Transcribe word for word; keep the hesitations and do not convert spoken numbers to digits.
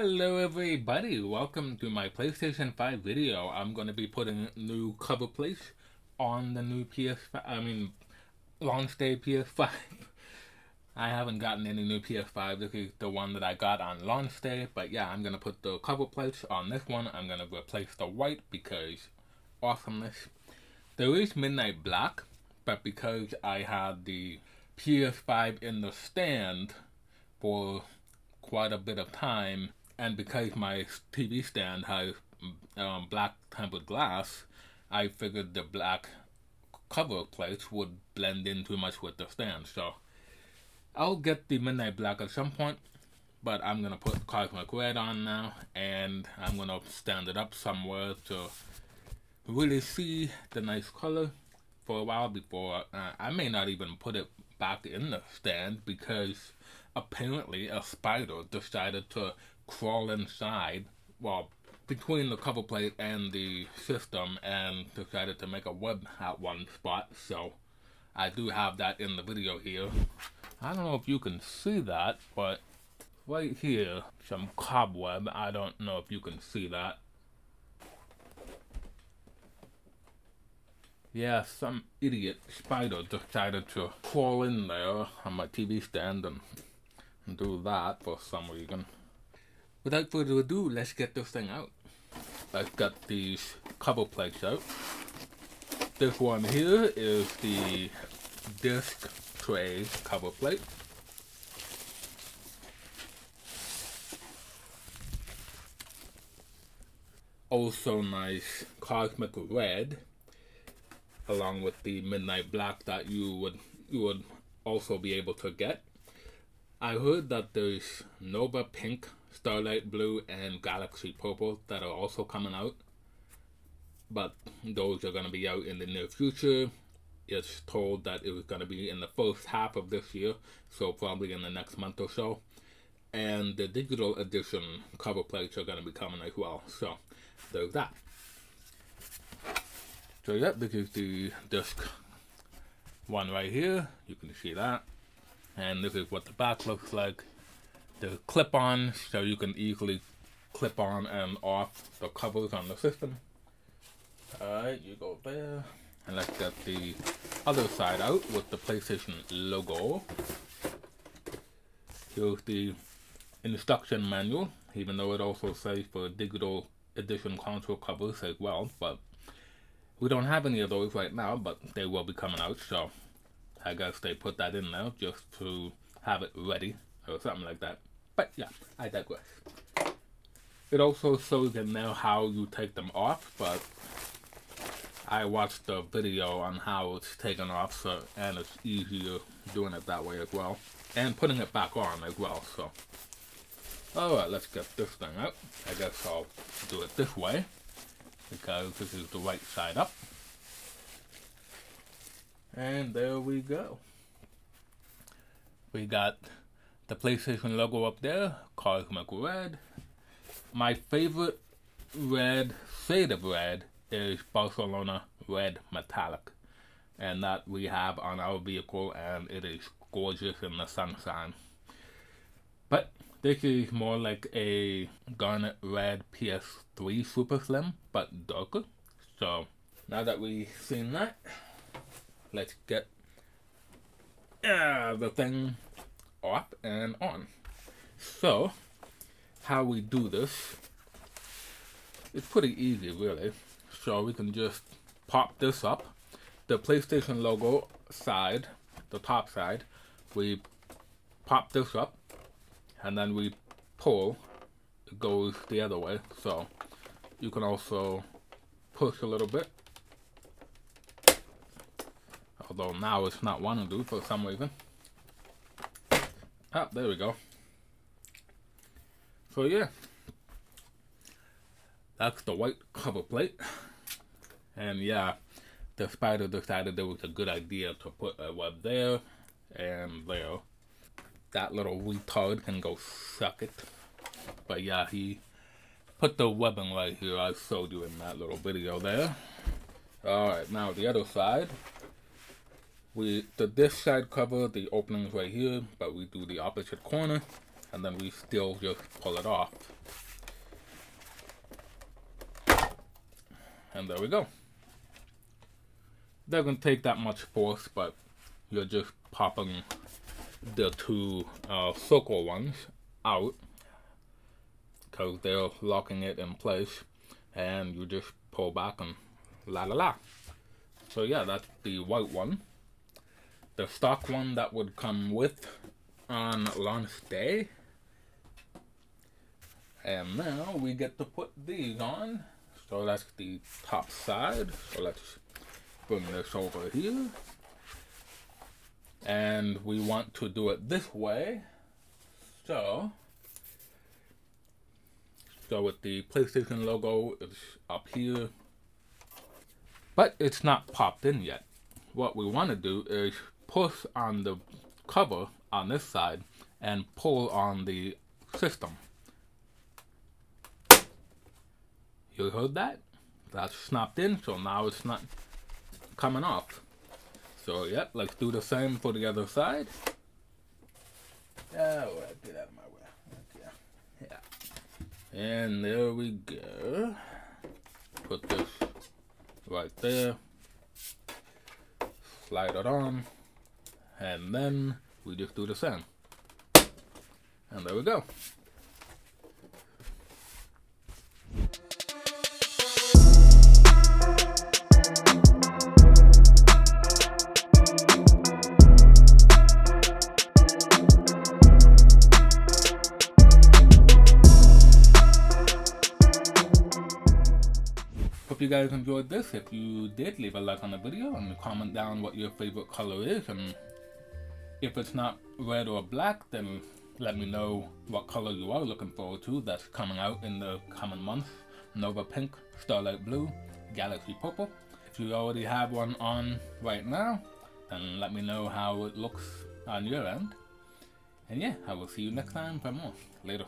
Hello everybody, welcome to my PlayStation five video. I'm going to be putting new cover plates on the new P S five, I mean, launch day P S five. I haven't gotten any new P S five, this is the one that I got on launch day, but yeah, I'm going to put the cover plates on this one. I'm going to replace the white because awesomeness. There is Midnight Black, but because I had the P S five in the stand for quite a bit of time, and because my T V stand has um, black tempered glass, I figured the black cover plates would blend in too much with the stand, so I'll get the Midnight Black at some point, but I'm gonna put Cosmic Red on now, and I'm gonna stand it up somewhere to really see the nice color for a while before, uh, I may not even put it back in the stand because apparently a spider decided to crawl inside, well, between the cover plate and the system, and decided to make a web at one spot, so I do have that in the video here. I don't know if you can see that, but right here, some cobweb, I don't know if you can see that. Yeah, some idiot spider decided to crawl in there on my T V stand and do that for some reason. Without further ado, let's get this thing out. I've got these cover plates out. This one here is the disc tray cover plate. Also nice Cosmic Red, along with the Midnight Black that you would you would also be able to get. I heard that there's Nova Pink, Starlight Blue, and Galaxy Purple that are also coming out, but those are going to be out in the near future. It's told that it was going to be in the first half of this year, so probably in the next month or so. And the digital edition cover plates are going to be coming as well, so there's that. So yeah, this is the disc one right here, you can see that, and this is what the back looks like. There's clip-on, so you can easily clip on and off the covers on the system. Alright, you go there, and let's get the other side out with the PlayStation logo. Here's the instruction manual, even though it also says for digital edition console covers as well, but we don't have any of those right now, but they will be coming out, so I guess they put that in there just to have it ready or something like that. But yeah, I digress. It also shows in there how you take them off, but I watched the video on how it's taken off, so, and it's easier doing it that way as well, and putting it back on as well, so. Alright, let's get this thing out. I guess I'll do it this way, because this is the right side up. And there we go. We got the PlayStation logo up there, Cosmic Red. My favorite red, shade of red, is Barcelona Red Metallic. And that we have on our vehicle, and it is gorgeous in the sunshine. But this is more like a garnet red P S three Super Slim, but darker. So, now that we've seen that, let's get uh, the thing off and on. So, how we do this, it's pretty easy really. So we can just pop this up. The PlayStation logo side, the top side, we pop this up. And then we pull, it goes the other way, so you can also push a little bit. Although now it's not wanting to for some reason. Ah, there we go. So yeah, that's the white cover plate. And yeah, the spider decided it was a good idea to put a web there and there. That little retard can go suck it. But yeah, he put the webbing right here. I showed you in that little video there. Alright, now the other side. We, the this side cover, the opening's right here, but we do the opposite corner. and then we still just pull it off. And there we go. Doesn't take that much force, but you're just popping the two uh, circle ones out because they're locking it in place, and you just pull back and la la la. So yeah, that's the white one. The stock one that would come with on launch day. And now we get to put these on. So that's the top side. So let's bring this over here. And we want to do it this way. So, so with the PlayStation logo, it's up here. But it's not popped in yet. What we want to do is push on the cover on this side and pull on the system. You heard that? That's snapped in, so now it's not coming off. So yep, let's do the same for the other side. Oh, get out of my way. Yeah. Yeah. And there we go. Put this right there. Slide it on, and then we just do the same. And there we go. Hope you guys enjoyed this. If you did, leave a like on the video and comment down what your favorite color is, and if it's not red or black, then let me know what color you are looking forward to that's coming out in the coming months. Nova Pink, Starlight Blue, Galaxy Purple. If you already have one on right now, then let me know how it looks on your end. And yeah, I will see you next time for more. Later.